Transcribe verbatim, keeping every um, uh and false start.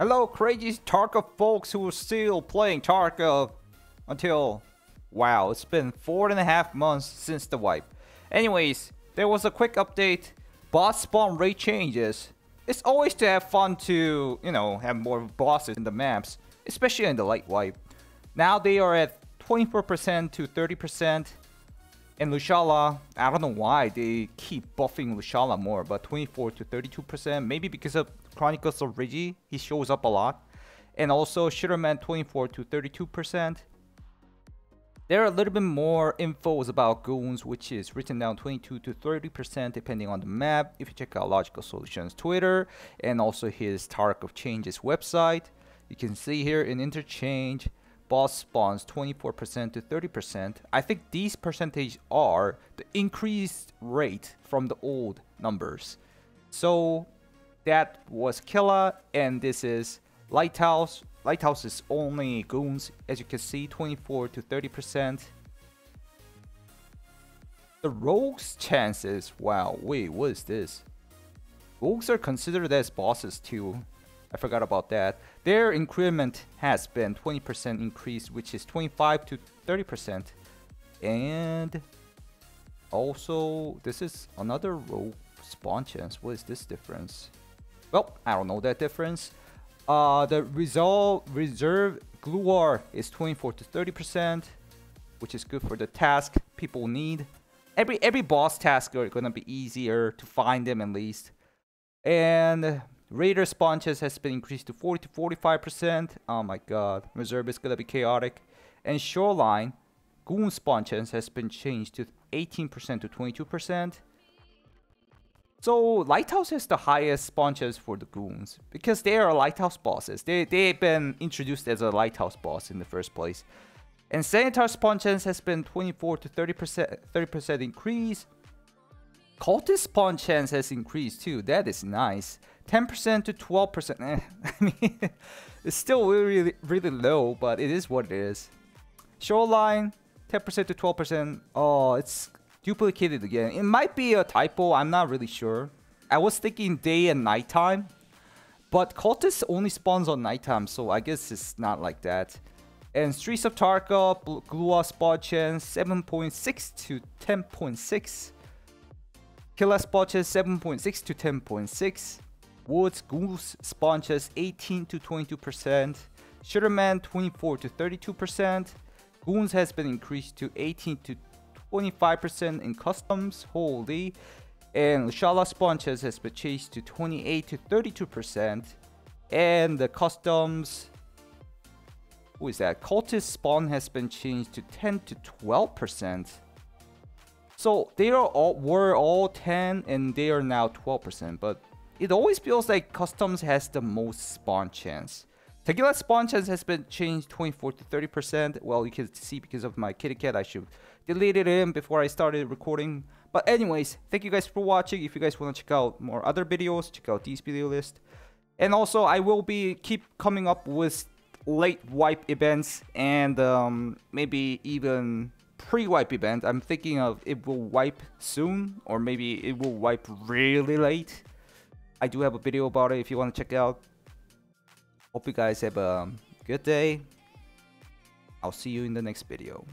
Hello, crazy Tarkov folks who are still playing Tarkov until... Wow, it's been four and a half months since the wipe. Anyways, there was a quick update. Boss spawn rate changes. It's always to have fun to, you know, have more bosses in the maps, especially in the light wipe. Now they are at twenty-four percent to thirty percent. And Lushala, I don't know why they keep buffing Lushala more, but twenty-four to thirty-two percent. Maybe because of Chronicles of Rigi, he shows up a lot. And also Shitterman, twenty-four to thirty-two percent. There are a little bit more infos about Goons, which is written down twenty-two to thirty percent depending on the map. If you check out Logical Solutions Twitter and also his Tark of Changes website, you can see here in Interchange, boss spawns twenty-four percent to thirty percent. I think these percentages are the increased rate from the old numbers. So that was Killa, and this is Lighthouse. Lighthouse is only Goons, as you can see, twenty-four to thirty percent. The Rogues chances, wow, wait, what is this? Rogues are considered as bosses too. I forgot about that. Their increment has been twenty percent increase, which is twenty-five to thirty percent. And also, this is another rogue spawn chance. What is this difference? Well, I don't know that difference. Uh, the resolve reserve Glukhar is twenty-four to thirty percent, which is good for the task people need. Every every boss task are gonna be easier to find them at least. And Raider sponges has been increased to forty to forty-five percent. Oh my god, reserve is gonna be chaotic. And Shoreline, Goon sponges has been changed to eighteen percent to twenty-two percent. So Lighthouse has the highest sponges for the Goons because they are Lighthouse bosses. They, they've been introduced as a Lighthouse boss in the first place. And Sanitar sponges has been twenty-four to thirty percent thirty percent increase. Cultist spawn chance has increased too. That is nice. ten percent to twelve percent. Eh, I mean, it's still really, really low, but it is what it is. Shoreline, ten percent to twelve percent. Oh, it's duplicated again. It might be a typo. I'm not really sure. I was thinking day and nighttime, but Cultist only spawns on nighttime, so I guess it's not like that. And Streets of Tarkov, Bl Glua spawn chance, seven point six to ten point six. Killa sponges seven point six to ten point six. Woods Goose sponges eighteen to twenty-two percent. Shitterman twenty-four to thirty-two percent. Goons has been increased to eighteen to twenty-five percent in Customs. Holy. And Lushala sponges has been changed to twenty-eight to thirty-two percent. And the Customs, who is that? Cultist spawn has been changed to ten to twelve percent. So they are all, were all ten and they are now twelve percent, but it always feels like Customs has the most spawn chance. Tequila spawn chance has been changed twenty-four to thirty percent. Well, you can see because of my kitty cat, I should delete it in before I started recording. But anyways, thank you guys for watching. If you guys want to check out more other videos, check out these video lists. And also, I will be keep coming up with late wipe events and um, maybe even pre-wipe event. I'm thinking of it will wipe soon, or maybe it will wipe really late. I do have a video about it if you want to check it out. Hope you guys have a good day. I'll see you in the next video.